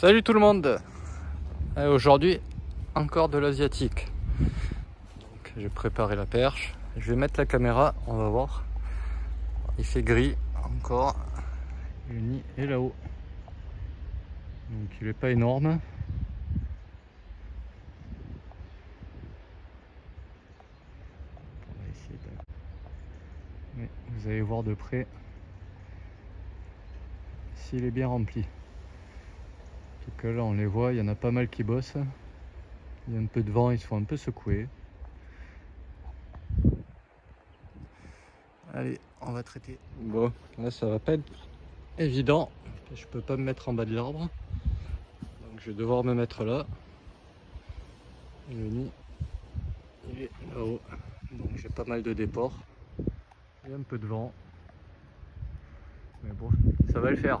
Salut tout le monde. Aujourd'hui, encore de l'asiatique. J'ai préparé la perche. Je vais mettre la caméra, on va voir. Il fait gris, encore. Le nid est là-haut. Donc il n'est pas énorme. On va essayer de... Mais vous allez voir de près s'il est bien rempli. Parce que là on les voit, il y en a pas mal qui bossent. Il y a un peu de vent, ils se font un peu secouer. Allez, on va traiter. Bon, là ça va pas être évident. Je peux pas me mettre en bas de l'arbre. Donc je vais devoir me mettre là. Et le nid, il est là-haut. Donc j'ai pas mal de déports. Il y a un peu de vent. Mais bon, ça va le faire.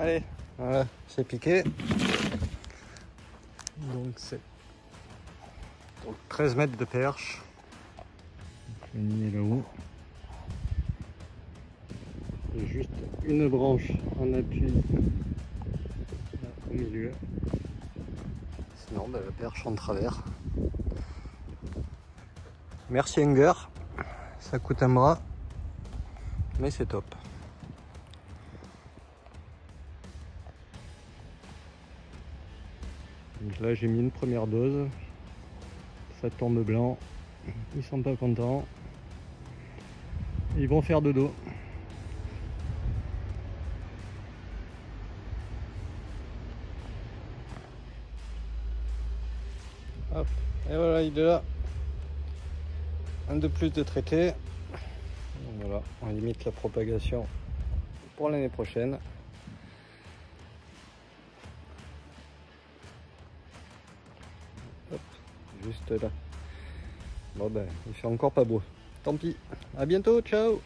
Allez, voilà, c'est piqué. Donc c'est 13 mètres de perche. Je vais nier là-haut. Et juste une branche en appui là, au milieu. Sinon, bah, la perche en travers. Merci Enguer, ça coûte un bras, mais c'est top. Donc là j'ai mis une première dose, ça tombe blanc, ils sont pas contents, ils vont faire de dos. Hop, et voilà il est là. Un de plus de traité. Donc voilà, on limite la propagation pour l'année prochaine. Hop, juste là. Bon ben, il fait encore pas beau. Tant pis. À bientôt, ciao.